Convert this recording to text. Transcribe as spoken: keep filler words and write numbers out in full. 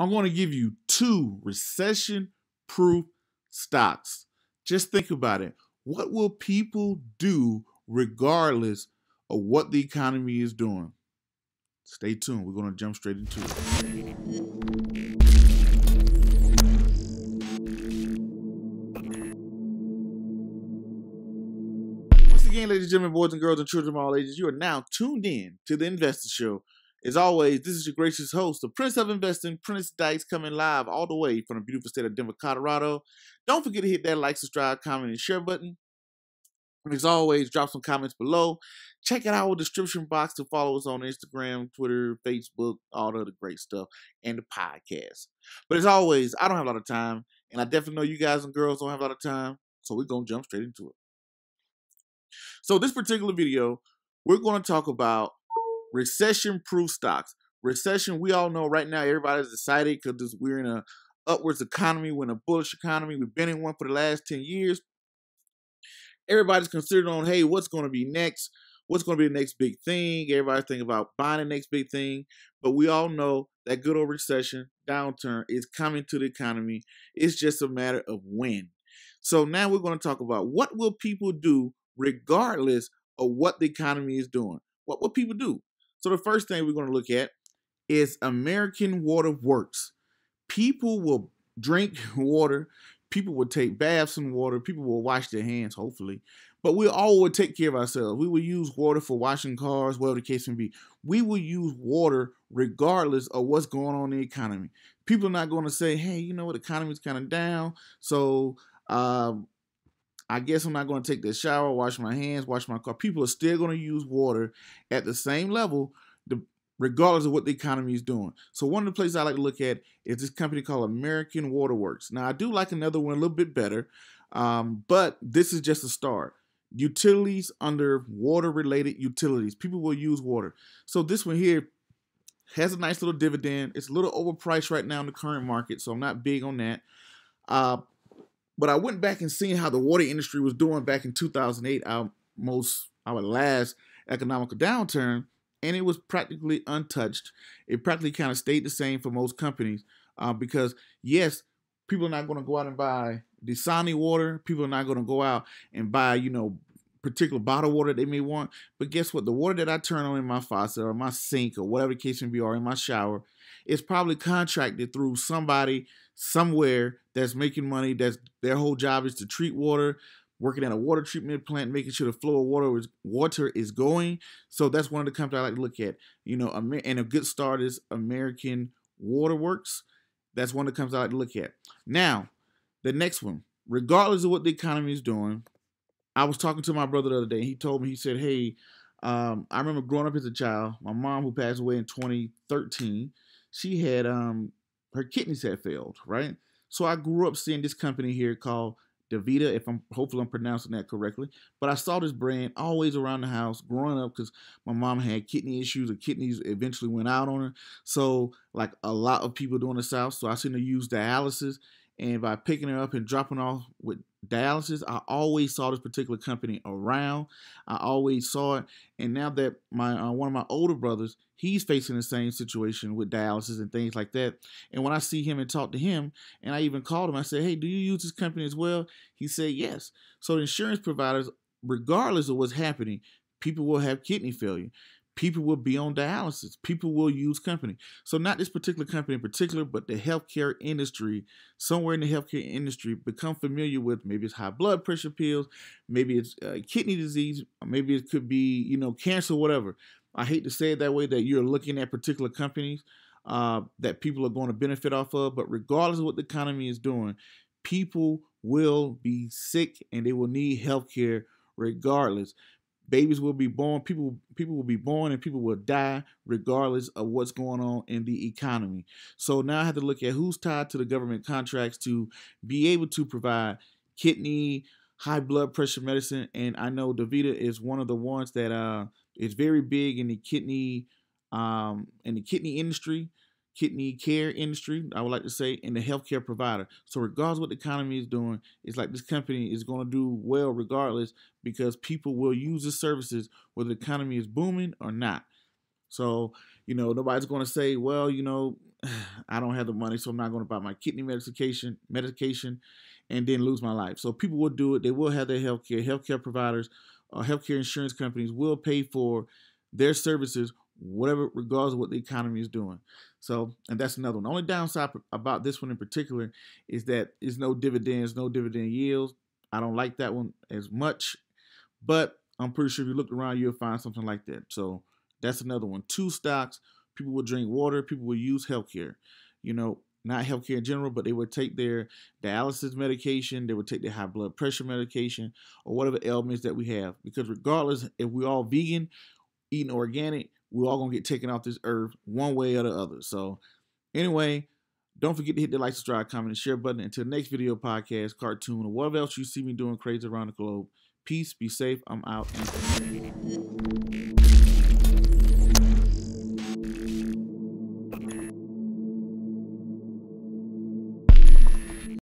I'm going to give you two recession-proof stocks. Just think about it. What will people do regardless of what the economy is doing? Stay tuned. We're going to jump straight into it. Once again, ladies and gentlemen, boys and girls, and children of all ages, you are now tuned in to The Investor Show. As always, this is your gracious host, the Prince of Investing, Prince Dykes, coming live all the way from the beautiful state of Denver, Colorado. Don't forget to hit that like, subscribe, comment, and share button. And as always, drop some comments below. Check out our description box to follow us on Instagram, Twitter, Facebook, all the other great stuff, and the podcast. But as always, I don't have a lot of time, and I definitely know you guys and girls don't have a lot of time, so we're going to jump straight into it. So this particular video, we're going to talk about recession-proof stocks. Recession, we all know right now, everybody's excited because we're in an upwards economy, we're in a bullish economy. We've been in one for the last ten years. Everybody's considering on, hey, what's going to be next? What's going to be the next big thing? Everybody's thinking about buying the next big thing. But we all know that good old recession, downturn is coming to the economy. It's just a matter of when. So now we're going to talk about what will people do regardless of what the economy is doing. What will people do? So the first thing we're going to look at is American Water Works. People will drink water. People will take baths in water. People will wash their hands, hopefully. But we all will take care of ourselves. We will use water for washing cars, whatever the case may be. We will use water regardless of what's going on in the economy. People are not going to say, hey, you know what, the economy's kind of down, so um, I guess I'm not going to take the shower, wash my hands, wash my car. People are still going to use water at the same level regardless of what the economy is doing. So one of the places I like to look at is this company called American Water Works. Now, I do like another one a little bit better, um, but this is just a start. Utilities under water-related utilities. People will use water. So this one here has a nice little dividend. It's a little overpriced right now in the current market, so I'm not big on that. Uh, but I went back and seen how the water industry was doing back in two thousand eight, our, most, our last economic downturn, and it was practically untouched. It practically kind of stayed the same for most companies uh, because, yes, people are not going to go out and buy Dasani water. People are not going to go out and buy, you know, particular bottled water they may want. But guess what? The water that I turn on in my faucet or my sink or whatever the case may be or in my shower is probably contracted through somebody somewhere that's making money. That's their whole job is to treat water, working at a water treatment plant, making sure the flow of water is, water is going. So that's one of the companies I like to look at. You know, and a good start is American Water Works. That's one that comes out to look at. Now, the next one, regardless of what the economy is doing, I was talking to my brother the other day. He told me, he said, hey, um, I remember growing up as a child, my mom who passed away in twenty thirteen, she had, um, her kidneys had failed, right? So I grew up seeing this company here called DaVita, if I'm, hopefully I'm pronouncing that correctly. But I saw this brand always around the house growing up because my mom had kidney issues. Her kidneys eventually went out on her. So like a lot of people do in the South. So I seen her use dialysis. And by picking her up and dropping off with dialysis, I always saw this particular company around. I always saw it. And now that my uh, one of my older brothers, he's facing the same situation with dialysis and things like that. And when I see him and talk to him, and I even called him, I said, hey, do you use this company as well? He said, yes. So the insurance providers, regardless of what's happening, people will have kidney failure. People will be on dialysis. People will use company. So not this particular company in particular, but the healthcare industry, somewhere in the healthcare industry, become familiar with, maybe it's high blood pressure pills, maybe it's uh, kidney disease, maybe it could be, you know, cancer, whatever. I hate to say it that way, that you're looking at particular companies uh, that people are going to benefit off of, but regardless of what the economy is doing, people will be sick and they will need healthcare regardless. Babies will be born, people people will be born, and people will die regardless of what's going on in the economy. So now I have to look at who's tied to the government contracts to be able to provide kidney, high blood pressure medicine. And I know DaVita is one of the ones that uh, is very big in the kidney, um, in the kidney industry, kidney care industry, I would like to say, and the healthcare provider. So regardless of what the economy is doing, it's like this company is going to do well regardless because people will use the services whether the economy is booming or not. So, you know, nobody's going to say, well, you know, I don't have the money, so I'm not going to buy my kidney medication, medication, and then lose my life. So people will do it. They will have their health care. Healthcare providers, uh, healthcare insurance companies will pay for their services, whatever, regardless of what the economy is doing. So, and that's another one. The only downside about this one in particular is that there's no dividends, no dividend yields. I don't like that one as much, but I'm pretty sure if you looked around, you'll find something like that. So that's another one. Two stocks. People will drink water. People will use healthcare. You know, not healthcare in general, but they would take their dialysis medication. They would take their high blood pressure medication or whatever ailments that we have. Because regardless, if we're all vegan, eating organic, we're all going to get taken off this earth one way or the other. So anyway, don't forget to hit the like, subscribe, comment, and share button. Until next video, podcast, cartoon, or whatever else you see me doing crazy around the globe. Peace, be safe. I'm out.